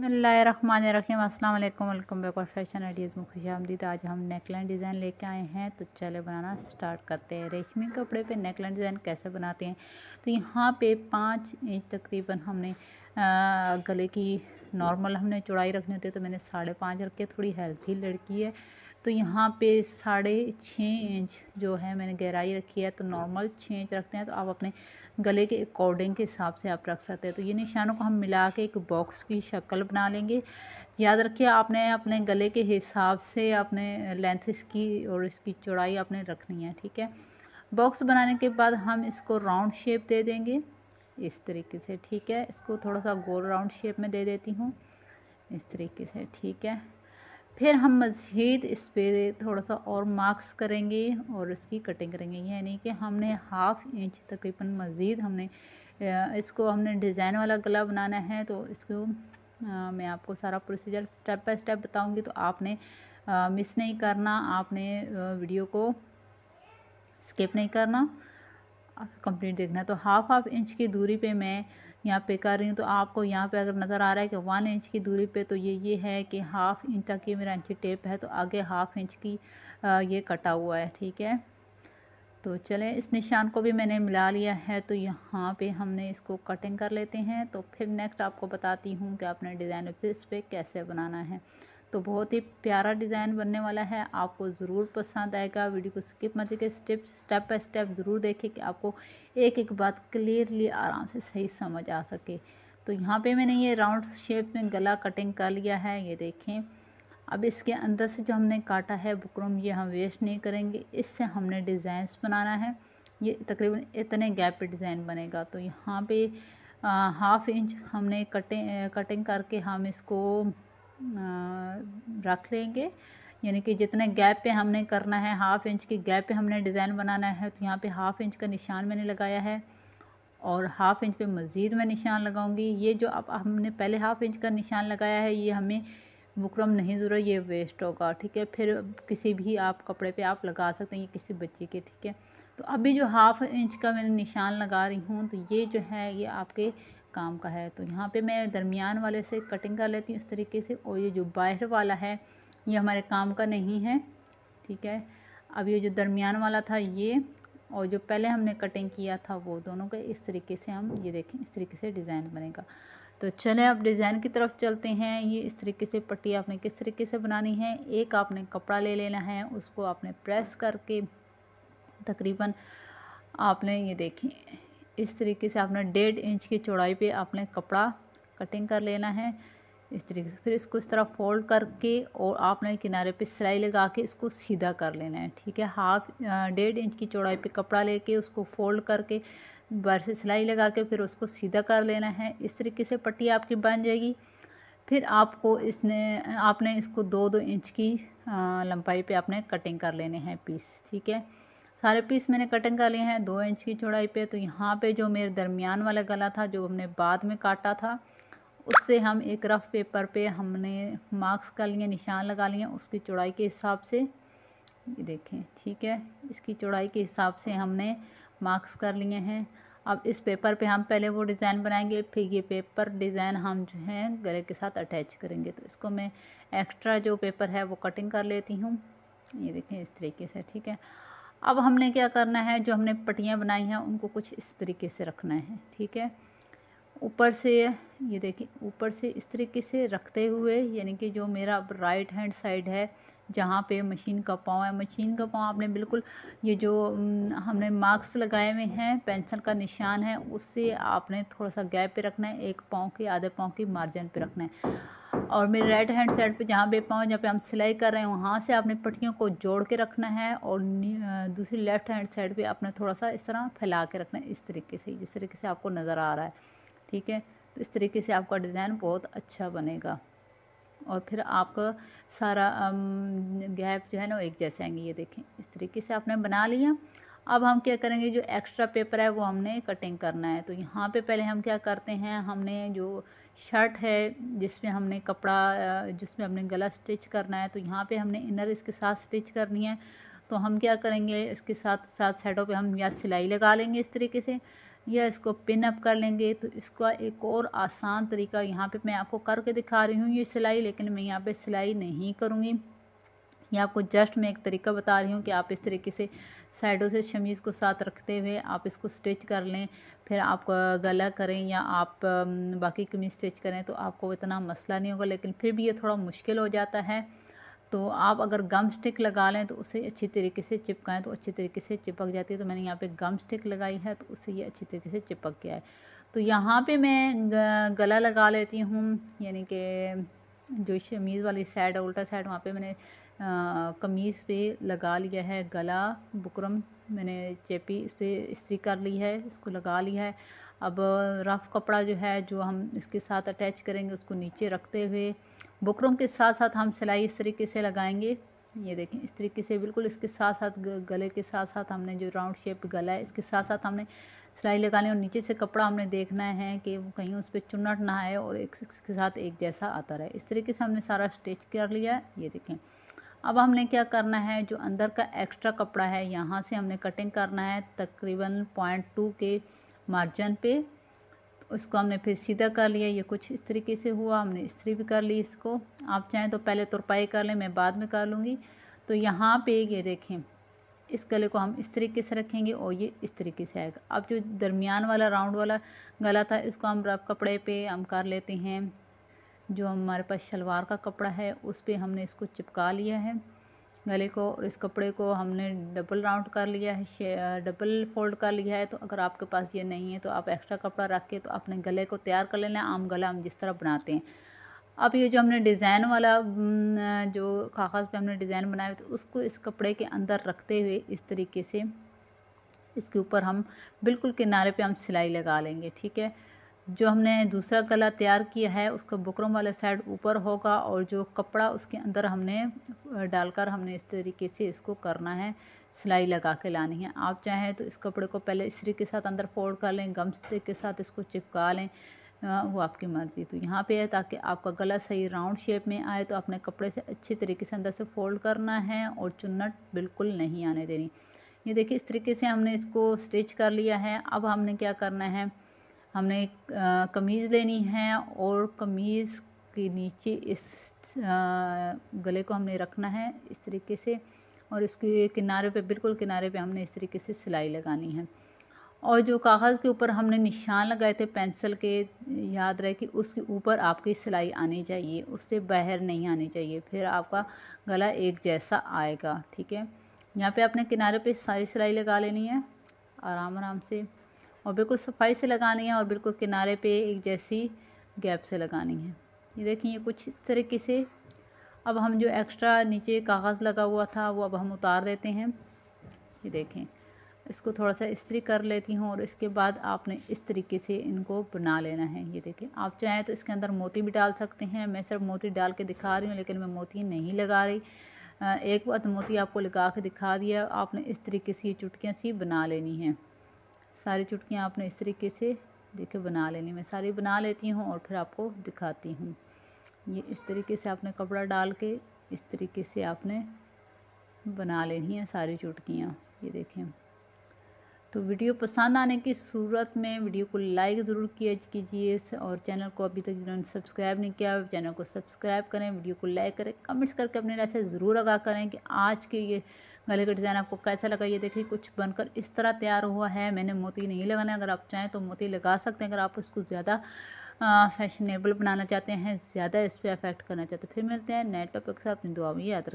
बिस्मिल्लाहिर्रहमानिर्रहीम अस्सलाम वालेकुम, welcome back world fashion ideas में खुश आमदीद। आज हम नेकलाइन डिज़ाइन लेके आए हैं, तो चले बनाना स्टार्ट करते हैं। रेशमी कपड़े पे नेकलाइन डिज़ाइन कैसे बनाते हैं, तो यहाँ पे 5 इंच तकरीबन हमने गले की नॉर्मल हमने चौड़ाई रखनी होती है, तो मैंने 5.5 रखी है। थोड़ी हेल्थी लड़की है, तो यहाँ पे 6.5 इंच जो है मैंने गहराई रखी है। तो नॉर्मल 6 इंच रखते हैं, तो आप अपने गले के अकॉर्डिंग के हिसाब से आप रख सकते हैं। तो ये निशानों को हम मिला के एक बॉक्स की शक्ल बना लेंगे। याद रखिए, आपने अपने गले के हिसाब से अपने लेंथ इसकी और इसकी चौड़ाई आपने रखनी है, ठीक है। बॉक्स बनाने के बाद हम इसको राउंड शेप दे देंगे इस तरीके से, ठीक है। इसको थोड़ा सा गोल राउंड शेप में दे देती हूँ इस तरीके से, ठीक है। फिर हम मज़ीद इस पर थोड़ा सा और मार्क्स करेंगे और इसकी कटिंग करेंगे, यानी कि हमने 1/2 इंच तकरीबन मज़ीद हमने इसको हमने डिज़ाइन वाला गला बनाना है। तो इसको मैं आपको सारा प्रोसीजर स्टेप बाय स्टेप बताऊँगी, तो आपने मिस नहीं करना, आपने वीडियो को स्किप नहीं करना, आप कंप्लीट देखना है। तो 1/2 इंच की दूरी पे मैं यहाँ पे कर रही हूँ, तो आपको यहाँ पे अगर नज़र आ रहा है कि 1 इंच की दूरी पे, तो ये है कि 1/2 इंच तक ये मेरा इंची टेप है, तो आगे 1/2 इंच की ये कटा हुआ है, ठीक है। तो चलें, इस निशान को भी मैंने मिला लिया है, तो यहाँ पे हमने इसको कटिंग कर लेते हैं। तो फिर नेक्स्ट आपको बताती हूँ कि आपने डिज़ाइन इस पर कैसे बनाना है। तो बहुत ही प्यारा डिज़ाइन बनने वाला है, आपको ज़रूर पसंद आएगा। वीडियो को स्किप मत कीजिए, स्टेप बाय स्टेप ज़रूर देखें कि आपको एक एक बात क्लियरली आराम से सही समझ आ सके। तो यहाँ पे मैंने ये राउंड शेप में गला कटिंग कर लिया है, ये देखें। अब इसके अंदर से जो हमने काटा है बुकरम, ये हम वेस्ट नहीं करेंगे, इससे हमने डिज़ाइंस बनाना है। ये तकरीबन इतने गैप पे डिज़ाइन बनेगा। तो यहाँ पे 1/2 इंच हमने कटिंग करके हम इसको रख लेंगे, यानी कि जितने गैप पे हमने करना है, 1/2 इंच के गैप पे हमने डिज़ाइन बनाना है। तो यहाँ पे 1/2 इंच का निशान मैंने लगाया है और 1/2 इंच पे मज़ीद मैं निशान लगाऊंगी। ये जो अब हमने पहले 1/2 इंच का निशान लगाया है, ये हमें बुकरम नहीं ज़रूरत, ये वेस्ट होगा, ठीक है। फिर किसी भी आप कपड़े पे आप लगा सकते हैं, ये किसी बच्चे के, ठीक है। तो अभी जो 1/2 इंच का मैंने निशान लगा रही हूँ, तो ये जो है ये आपके काम का है। तो यहाँ पे मैं दरमियान वाले से कटिंग कर लेती हूँ इस तरीके से, और ये जो बाहर वाला है ये हमारे काम का नहीं है, ठीक है। अब ये जो दरमियान वाला था ये, और जो पहले हमने कटिंग किया था वो दोनों का इस तरीके से हम ये देखें, इस तरीके से डिज़ाइन बनेगा। तो चलें अब डिज़ाइन की तरफ चलते हैं। ये इस तरीके से पट्टी आपने किस तरीके से बनानी है, एक आपने कपड़ा ले लेना है, उसको आपने प्रेस करके तकरीबन आपने ये देखें इस तरीके से आपने 1.5 इंच की चौड़ाई पे आपने कपड़ा कटिंग कर लेना है इस तरीके से। फिर इसको इस तरह फोल्ड करके और आपने किनारे पे सिलाई लगा के इसको सीधा कर लेना है, ठीक है। 1.5 इंच की चौड़ाई पे कपड़ा लेके उसको फोल्ड करके बाहर से सिलाई लगा के फिर उसको सीधा कर लेना है। इस तरीके से पट्टी आपकी बन जाएगी। फिर आपको आपने इसको 2-2 इंच की लंबाई पे आपने कटिंग कर लेने हैं पीस, ठीक है। सारे पीस मैंने कटिंग कर लिए हैं 2 इंच की चौड़ाई पे। तो यहाँ पे जो मेरे दरमियान वाला गला था जो हमने बाद में काटा था, उससे हम एक रफ़ पेपर पे हमने मार्क्स कर लिए, निशान लगा लिए, उसकी चौड़ाई के हिसाब से ये देखें, ठीक है। इसकी चौड़ाई के हिसाब से हमने मार्क्स कर लिए हैं। अब इस पेपर पे हम पहले वो डिज़ाइन बनाएंगे, फिर ये पेपर डिज़ाइन हम जो है गले के साथ अटैच करेंगे। तो इसको मैं एक्स्ट्रा जो पेपर है वो कटिंग कर लेती हूँ, ये देखें इस तरीके से, ठीक है। अब हमने क्या करना है, जो हमने पट्टियाँ बनाई हैं उनको कुछ इस तरीके से रखना है, ठीक है। ऊपर से ये देखिए, ऊपर से इस तरीके से रखते हुए, यानी कि जो मेरा अब राइट हैंड साइड है जहाँ पे मशीन का पाँव है, मशीन का पाँव आपने बिल्कुल ये जो हमने मार्क्स लगाए हुए हैं, पेंसिल का निशान है, उससे आपने थोड़ा सा गैप पे रखना है, एक पाँव के आधे पाँव की मार्जिन पे रखना है। और मेरे राइट हैंड साइड पे जहाँ पे पाँव, जहाँ पे हम सिलाई कर रहे हैं, वहाँ से आपने पट्टियों को जोड़ के रखना है। और दूसरी लेफ़्ट हैंड साइड पर आपने थोड़ा सा इस तरह फैला के रखना है, इस तरीके से, जिस तरीके से आपको नज़र आ रहा है, ठीक है। तो इस तरीके से आपका डिज़ाइन बहुत अच्छा बनेगा और फिर आपका सारा गैप जो है ना एक जैसे आएंगे, ये देखें। इस तरीके से आपने बना लिया। अब हम क्या करेंगे, जो एक्स्ट्रा पेपर है वो हमने कटिंग करना है। तो यहाँ पे पहले हम क्या करते हैं, हमने जो शर्ट है जिसमें हमने कपड़ा, जिसमें हमने गला स्टिच करना है, तो यहाँ पर हमने इनर इसके साथ स्टिच करनी है। तो हम क्या करेंगे, इसके साथ साथ साइडों पर हम या सिलाई लगा लेंगे इस तरीके से, या इसको पिन अप कर लेंगे। तो इसका एक और आसान तरीका यहाँ पे मैं आपको करके दिखा रही हूँ ये सिलाई, लेकिन मैं यहाँ पे सिलाई नहीं करूँगी, ये आपको जस्ट मैं एक तरीका बता रही हूँ कि आप इस तरीके से साइडों से शमीज़ को साथ रखते हुए आप इसको स्टिच कर लें, फिर आप गला करें या आप बाकी कमीज स्टिच करें तो आपको इतना मसला नहीं होगा, लेकिन फिर भी ये थोड़ा मुश्किल हो जाता है। तो आप अगर गम स्टिक लगा लें तो उसे अच्छी तरीके से चिपकाएं तो अच्छी तरीके से चिपक जाती है। तो मैंने यहाँ पे गम स्टिक लगाई है तो उससे ये अच्छी तरीके से चिपक गया है। तो यहाँ पे मैं गला लगा लेती हूँ, यानी कि जो शमीज़ वाली साइड है उल्टा साइड, वहाँ पे मैंने कमीज़ पे लगा लिया है गला, बुकरम मैंने चेपी इस पर इस्त्री कर ली है, इसको लगा लिया है। अब रफ़ कपड़ा जो है जो हम इसके साथ अटैच करेंगे उसको नीचे रखते हुए बुकरम के साथ साथ हम सिलाई इस तरीके से लगाएंगे। ये देखें इस तरीके से बिल्कुल इसके साथ साथ गले के साथ साथ हमने जो राउंड शेप गला है इसके साथ साथ हमने सिलाई लगानी है, और नीचे से कपड़ा हमने देखना है कि कहीं उस पर चुन्नट ना आए और एक इसके साथ एक जैसा आता रहे। इस तरीके से हमने सारा स्टिच कर लिया है। ये देखें अब हमने क्या करना है, जो अंदर का एक्स्ट्रा कपड़ा है यहाँ से हमने कटिंग करना है तकरीबन 0.2 के मार्जिन पे। उसको हमने फिर सीधा कर लिया, ये कुछ इस तरीके से हुआ, हमने इस्त्री भी कर ली। इसको आप चाहें तो पहले तुरपाई कर लें, मैं बाद में कर लूँगी। तो यहाँ पे ये देखें इस गले को हम इस तरीके से रखेंगे और ये इस तरीके से आएगा। अब जो दरमियान वाला राउंड वाला गला था इसको हम रफ कपड़े पे हम कर लेते हैं, जो हमारे पास शलवार का कपड़ा है उस पर हमने इसको चिपका लिया है गले को, और इस कपड़े को हमने डबल राउंड कर लिया है, डबल फोल्ड कर लिया है। तो अगर आपके पास ये नहीं है तो आप एक्स्ट्रा कपड़ा रख के तो अपने गले को तैयार कर लेना, आम गला हम जिस तरह बनाते हैं। अब ये जो हमने डिज़ाइन वाला जो कागज़ पे हमने डिज़ाइन बनाया तो उसको इस कपड़े के अंदर रखते हुए इस तरीके से इसके ऊपर हम बिल्कुल किनारे पर हम सिलाई लगा लेंगे। ठीक है, जो हमने दूसरा गला तैयार किया है उसका बुकरम वाला साइड ऊपर होगा और जो कपड़ा उसके अंदर हमने डालकर हमने इस तरीके से इसको करना है, सिलाई लगा के लानी है। आप चाहें तो इस कपड़े को पहले इस्त्री के साथ अंदर फोल्ड कर लें, गम स्टिक के साथ इसको चिपका लें, वो आपकी मर्ज़ी। तो यहाँ पे है ताकि आपका गला सही राउंड शेप में आए, तो अपने कपड़े से अच्छे तरीके से अंदर से फोल्ड करना है और चुन्नट बिल्कुल नहीं आने देनी। ये देखिए इस तरीके से हमने इसको स्टिच कर लिया है। अब हमने क्या करना है, हमने कमीज़ लेनी है और कमीज़ के नीचे इस गले को हमने रखना है इस तरीके से, और इसके किनारे पे बिल्कुल किनारे पे हमने इस तरीके से सिलाई लगानी है। और जो कागज़ के ऊपर हमने निशान लगाए थे पेंसिल के, याद रहे कि उसके ऊपर आपकी सिलाई आनी चाहिए, उससे बाहर नहीं आनी चाहिए, फिर आपका गला एक जैसा आएगा। ठीक है, यहाँ पे आपने किनारे पे सारी सिलाई लगा लेनी है आराम आराम से, और बिल्कुल सफाई से लगानी है और बिल्कुल किनारे पे एक जैसी गैप से लगानी है। ये देखिए ये कुछ इस तरीके से। अब हम जो एक्स्ट्रा नीचे कागज़ लगा हुआ था वो अब हम उतार देते हैं। ये देखें इसको थोड़ा सा इस्त्री कर लेती हूँ, और इसके बाद आपने इस तरीके से इनको बना लेना है। ये देखें आप चाहें तो इसके अंदर मोती भी डाल सकते हैं, मैं सिर्फ मोती डाल के दिखा रही हूँ, लेकिन मैं मोती नहीं लगा रही। एक बार मोती आपको लगा के दिखा दिया, आपने इस तरीके से ये चुटकियाँ सी बना लेनी हैं। सारी चुटकियाँ आपने इस तरीके से देखिए बना लेनी, मैं सारी बना लेती हूँ और फिर आपको दिखाती हूँ। ये इस तरीके से आपने कपड़ा डाल के इस तरीके से आपने बना लेनी है सारी चुटकियाँ। ये देखें, तो वीडियो पसंद आने की सूरत में वीडियो को लाइक ज़रूर कीजिए, और चैनल को अभी तक जिन्होंने सब्सक्राइब नहीं किया चैनल को सब्सक्राइब करें, वीडियो को लाइक करें, कमेंट्स करके अपने राय से ज़रूर आगाह करें कि आज के ये गले का डिज़ाइन आपको कैसा लगा। ये देखिए कुछ बनकर इस तरह तैयार हुआ है, मैंने मोती नहीं लगाना, अगर आप चाहें तो मोती लगा सकते हैं अगर आप उसको ज़्यादा फैशनेबल बनाना चाहते हैं, ज़्यादा इस पर अफेक्ट करना चाहते हैं। फिर मिलते हैं नए टॉपिक के साथ, अपनी दुआ में याद रखें।